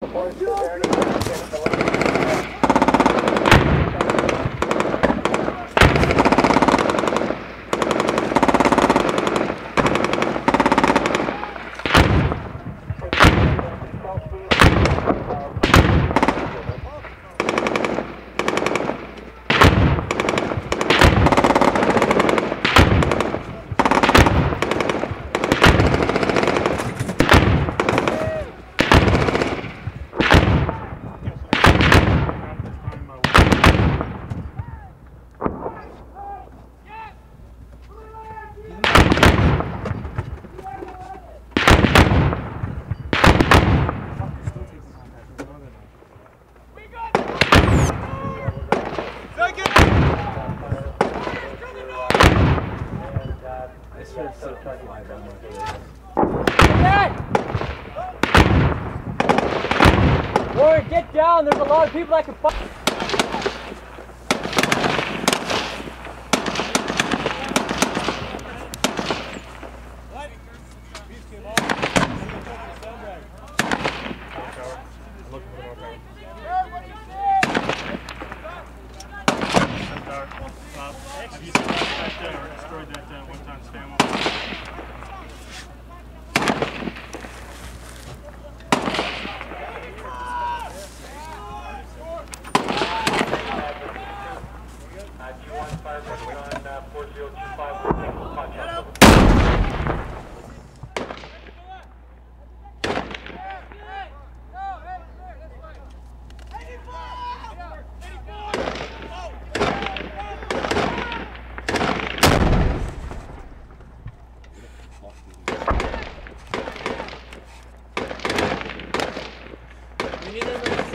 Warren, get down. There's a lot of people that can fight. Have you seen that destroyed that one-time spam? We need